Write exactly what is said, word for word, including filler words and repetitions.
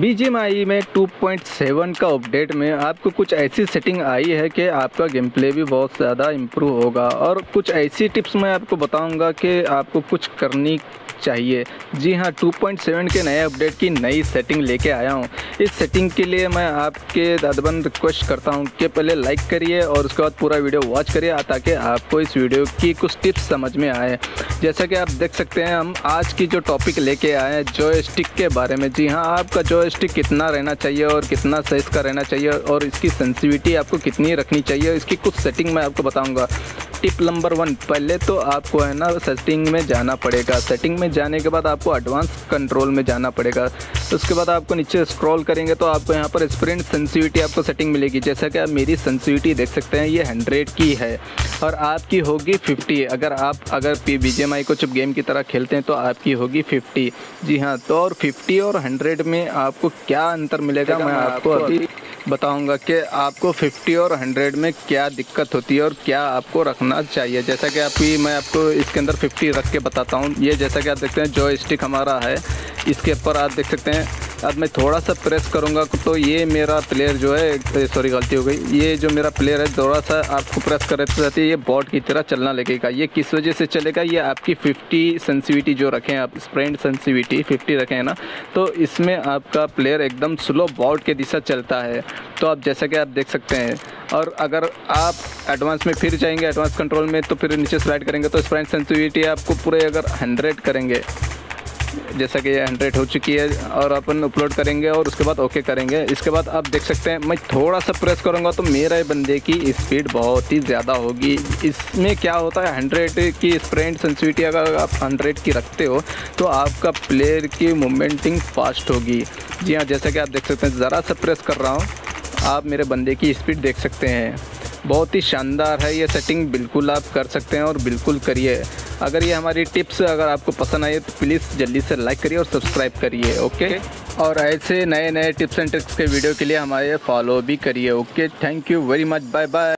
B G M I में two point seven का update में आपको कुछ ऐसी सेटिंग आई है कि आपका गेम प्ले भी बहुत ज़्यादा इम्प्रूव होगा, और कुछ ऐसी टिप्स मैं आपको बताऊंगा कि आपको कुछ करनी चाहिए। जी हाँ, टू पॉइंट सेवन के नए अपडेट की नई सेटिंग लेके आया हूँ। इस सेटिंग के लिए मैं आपके दादबंद रिक्वेस्ट करता हूँ कि पहले लाइक करिए और उसके बाद पूरा वीडियो वॉच करिए, ताकि आपको इस वीडियो की कुछ टिप्स समझ में आए। जैसा कि आप देख सकते हैं, हम आज की जो टॉपिक लेके आए हैं जॉयस्टिक के बारे में। जी हाँ, आपका जॉयस्टिक कितना रहना चाहिए और कितना साइज़ का रहना चाहिए और इसकी सेंसिटिविटी आपको कितनी रखनी चाहिए, इसकी कुछ सेटिंग मैं आपको बताऊँगा। टिप नंबर वन, पहले तो आपको है ना सेटिंग में जाना पड़ेगा। सेटिंग में जाने के बाद आपको एडवांस कंट्रोल में जाना पड़ेगा। उसके बाद आपको नीचे स्क्रॉल करेंगे तो आपको यहाँ पर स्प्रिंट सेंसिटिविटी आपको सेटिंग मिलेगी। जैसा कि आप मेरी सेंसिटिविटी देख सकते हैं, ये हंड्रेड की है और आपकी होगी फिफ्टी। अगर आप अगर P B G M I को चुप गेम की तरह खेलते हैं तो आपकी होगी फिफ्टी। जी हाँ, तो और फिफ्टी और हंड्रेड में आपको क्या अंतर मिलेगा मैं आपको अभी बताऊंगा कि आपको फिफ्टी और हंड्रेड में क्या दिक्कत होती है और क्या आपको रखना चाहिए। जैसा कि आपकी मैं आपको इसके अंदर फिफ्टी रख के बताता हूँ। ये जैसा कि आप देखते हैं जॉयस्टिक हमारा है, इसके ऊपर आप देख सकते हैं। अब मैं थोड़ा सा प्रेस करूँगा तो ये मेरा प्लेयर जो है, सॉरी गलती हो गई, ये जो मेरा प्लेयर है थोड़ा सा आपको प्रेस करते रहते ये बॉट की तरह चलना लगेगा। ये किस वजह से चलेगा, ये आपकी फिफ्टी सेंसिटिविटी जो रखें आप, स्प्रेंट सेंसिटिविटी फिफ्टी रखें ना, तो इसमें आपका प्लेयर एकदम स्लो बॉट के दिशा चलता है। तो आप जैसा कि आप देख सकते हैं, और अगर आप एडवांस में फिर जाएंगे एडवांस कंट्रोल में तो फिर नीचे स्लाइड करेंगे तो स्प्रेंट सेंसिटिविटी आपको पूरे अगर हंड्रेड करेंगे, जैसा कि ये हंड्रेड हो चुकी है, और अपन अपलोड करेंगे और उसके बाद ओके करेंगे। इसके बाद आप देख सकते हैं मैं थोड़ा सा प्रेस करूँगा तो मेरे बंदे की स्पीड बहुत ही ज़्यादा होगी। इसमें क्या होता है, हंड्रेड की स्प्रेंट सेंसिटिविटी अगर आप हंड्रेड की रखते हो तो आपका प्लेयर की मूवमेंटिंग फास्ट होगी। जी हाँ, जैसा कि आप देख सकते हैं, ज़रा सा प्रेस कर रहा हूँ, आप मेरे बंदे की स्पीड देख सकते हैं। बहुत ही शानदार है ये सेटिंग, बिल्कुल आप कर सकते हैं और बिल्कुल करिए। अगर ये हमारी टिप्स अगर आपको पसंद आई तो प्लीज़ जल्दी से लाइक करिए और सब्सक्राइब करिए। ओके, और ऐसे नए नए टिप्स एंड ट्रिक्स के वीडियो के लिए हमारे फॉलो भी करिए। Okay, thank you very much, bye bye.